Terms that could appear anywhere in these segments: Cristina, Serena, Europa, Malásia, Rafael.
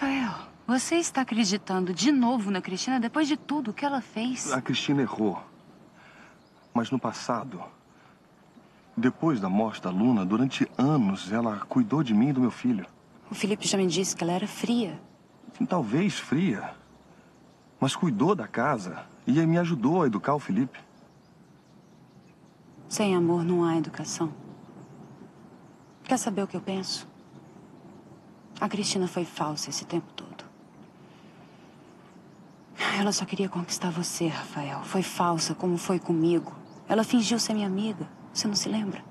Rafael, você está acreditando de novo na Cristina depois de tudo que ela fez? A Cristina errou. Mas no passado, depois da morte da Luna, durante anos, ela cuidou de mim e do meu filho. O Felipe já me disse que ela era fria. Talvez fria, mas cuidou da casa e me ajudou a educar o Felipe. Sem amor não há educação. Quer saber o que eu penso? A Cristina foi falsa esse tempo todo. Ela só queria conquistar você, Rafael. Foi falsa, como foi comigo. Ela fingiu ser minha amiga. Você não se lembra?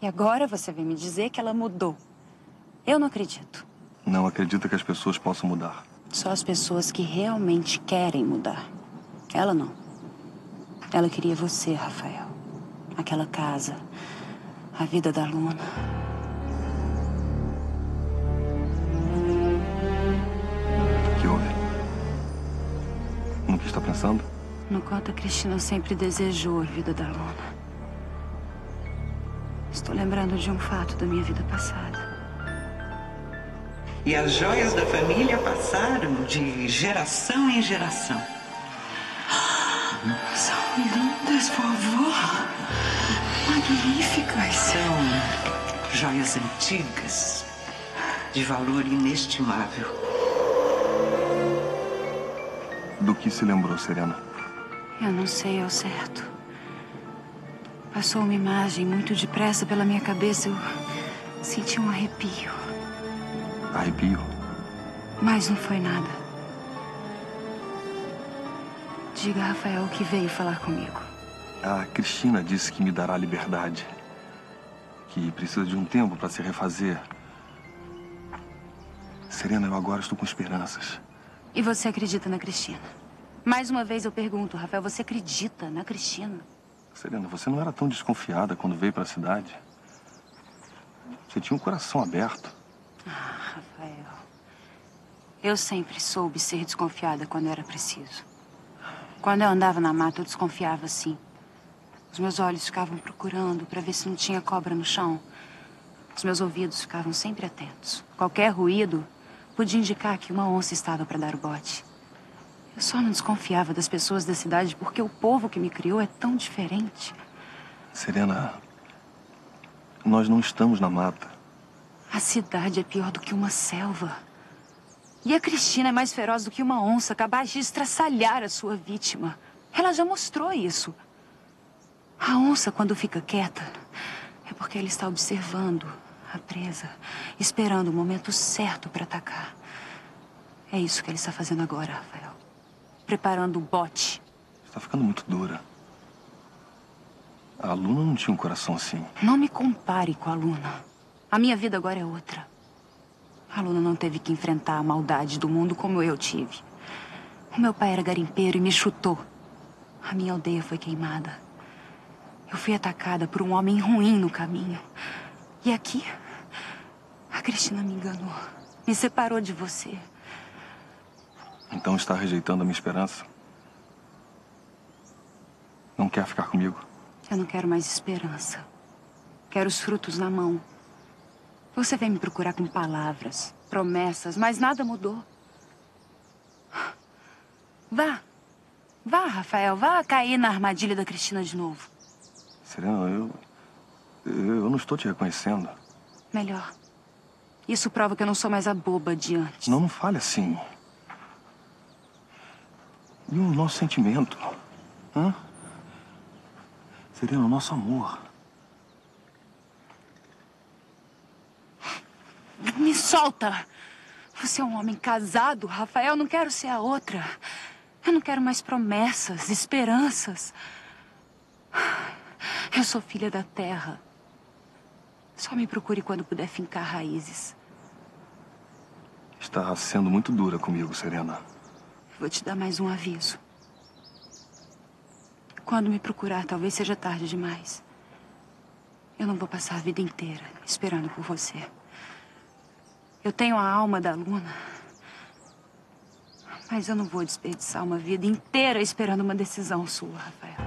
E agora você vem me dizer que ela mudou. Eu não acredito. Não acredito que as pessoas possam mudar. Só as pessoas que realmente querem mudar. Ela não. Ela queria você, Rafael. Aquela casa. A vida da Luna. O que houve? No que está pensando? No quanto a Cristina sempre desejou a vida da Luna. Estou lembrando de um fato da minha vida passada. E as joias da família passaram de geração em geração. São lindas, vovó. Magníficas. São joias antigas, de valor inestimável. Do que se lembrou, Serena? Eu não sei ao certo. Passou uma imagem muito depressa pela minha cabeça. Eu senti um arrepio. Arrepio? Mas não foi nada. Diga, Rafael, que veio falar comigo. A Cristina disse que me dará liberdade. Que precisa de um tempo para se refazer. Serena, eu agora estou com esperanças. E você acredita na Cristina? Mais uma vez eu pergunto, Rafael, você acredita na Cristina? Serena, você não era tão desconfiada quando veio para a cidade. Você tinha um coração aberto. Ah, Rafael. Eu sempre soube ser desconfiada quando era preciso. Quando eu andava na mata, eu desconfiava, sim. Os meus olhos ficavam procurando para ver se não tinha cobra no chão. Os meus ouvidos ficavam sempre atentos. Qualquer ruído podia indicar que uma onça estava para dar o bote. Eu só não desconfiava das pessoas da cidade porque o povo que me criou é tão diferente. Serena, nós não estamos na mata. A cidade é pior do que uma selva. E a Cristina é mais feroz do que uma onça capaz de estraçalhar a sua vítima. Ela já mostrou isso. A onça, quando fica quieta, é porque ela está observando a presa, esperando o momento certo para atacar. É isso que ele está fazendo agora, Rafael. Preparando o bote. Está ficando muito dura. A Luna não tinha um coração assim. Não me compare com a Luna. A minha vida agora é outra. A Luna não teve que enfrentar a maldade do mundo como eu tive. O meu pai era garimpeiro e me chutou. A minha aldeia foi queimada. Eu fui atacada por um homem ruim no caminho. E aqui, a Cristina me enganou. Me separou de você. Então está rejeitando a minha esperança? Não quer ficar comigo? Eu não quero mais esperança. Quero os frutos na mão. Você vem me procurar com palavras, promessas, mas nada mudou. Vá. Vá, Rafael. Vá cair na armadilha da Cristina de novo. Serena, eu não estou te reconhecendo. Melhor. Isso prova que eu não sou mais a boba de antes. Não, não fale assim. E o nosso sentimento? Hã? Serena, o nosso amor. Me solta! Você é um homem casado, Rafael. Eu não quero ser a outra. Eu não quero mais promessas, esperanças. Eu sou filha da terra. Só me procure quando puder fincar raízes. Está sendo muito dura comigo, Serena. Vou te dar mais um aviso. Quando me procurar, talvez seja tarde demais. Eu não vou passar a vida inteira esperando por você. Eu tenho a alma da Luna. Mas eu não vou desperdiçar uma vida inteira esperando uma decisão sua, Rafael.